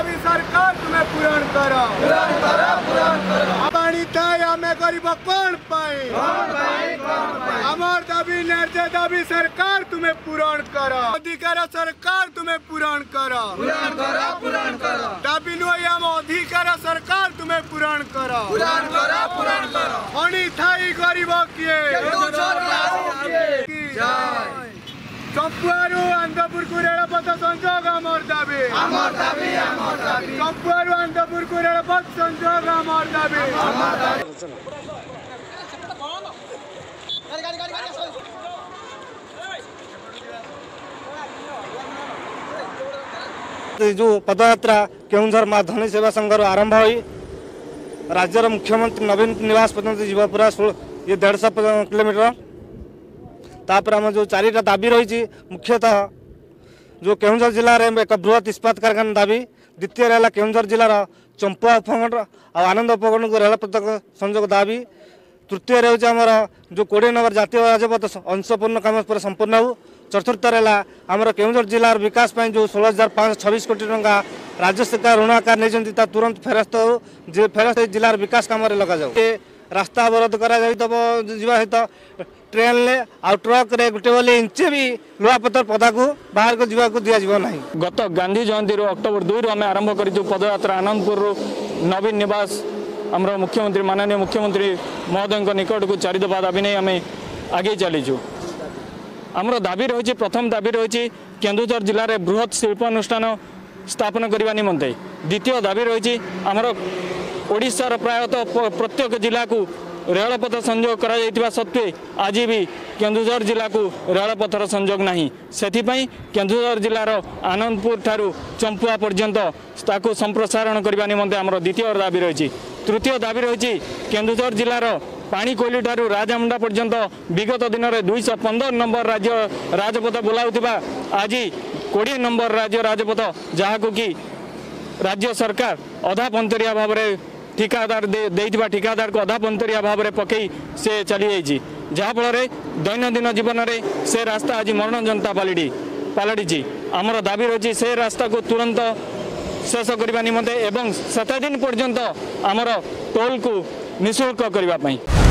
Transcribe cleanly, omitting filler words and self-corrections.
मोदी सरकार तुम्हें पूरण करो पानी आमे गरीब कौन पाए अमर दाबी न्याय दाबी सरकार तुम्हें पूरण करो अधिकार सरकार तुम्हें पूरण करो दाबी नुई आम अधिकार सरकार तुम्हें पूरण करो हणी थाई गरीब किए कंपुआरू अंधपुर को रेलपथ संजोग अमर दाबी कंपुआरू अंधपुर को रेलपथ संजोग अमर दाबी जो पदयात्रा केउंझर माँ धनी सेवा संघ रु आरंभ हो राज्यर मुख्यमंत्री नवीन निवास पर्यटन जीवा पूरा ये 150 किलोमीटर तापर आम जो चारिटा दाबी रही मुख्यतः जो केउंझर जिले में एक बृहत इस्पात कारखाना दाबी द्वितीय है केउंझर जिलार चंपुआ उपखंड और आनंद उपखंड को रेलपथ संजोग दाबी तृतीय रोचे आमर जो 20 नंबर जातीय राजपथ अंशपूर्ण काम पर संपूर्ण हो चतुर्थ है आमर केउंझर जिलार विकास में जो 16,526 कोटी टंका राज्य सरकार ऋण आकार नहीं तुरंत फेरस्त हो फेरस्त जिलार विकास काम लग जाए रास्ता अवरोध करत ट्रेन ले आउ ट्रक रे गोटे बोले इंचे भी लुआपतर पदा को बाहर को जीवा को दिया जीव ना गत गांधी जयंती अक्टोबर 2 आम आरंभ कर पदयात्रा आनंदपुर नवीन निवास आम मुख्यमंत्री माननीय मुख्यमंत्री महोदय निकट को 4 दफा दाबी नहीं आम आगे चलीचु आमर दाबी रही प्रथम दाबी रही केन्दुझर जिले में बृहत शिल्पानुष्ठान स्थापन करने निमंते द्वितीय दाबी रही आमर ओडिशार प्रायतः प्रत्येक जिला को रेलपथ संजोग करा जाइतिबा सत्वे आज भी केन्दुझर जिला को रेलपथर संजोग नहीं सेथिपई केन्दुझर जिलार आनंदपुर ठारू चंपुआ पर्यंत ताकू संप्रसारण करने निमंते आमर द्वितीय दाबी रही तृतीय दाबी रही केन्दुझर जिलार पानी कोइली ठारू राजामुंडा पर्यंत विगत दिन में 215 नंबर राज्य राजपथ बोलाउतिबा आज 20 नंबर राज्य राजपथ जहाको कि राज्य सरकार अधा पंतरिया भाव में ठिकादार देइतिबा ठिकादार को अधा पंतरिया भाव में पकई से चली जाइए जहाँफल दैनंदिन जीवन में से रास्ता आज मरण जनता पालटी आमर दाबी रही से रास्ता को तुरंत शेष करने निमंते एवं 7 दिन पर्यंत आमर टोल को निःशुल्क करने।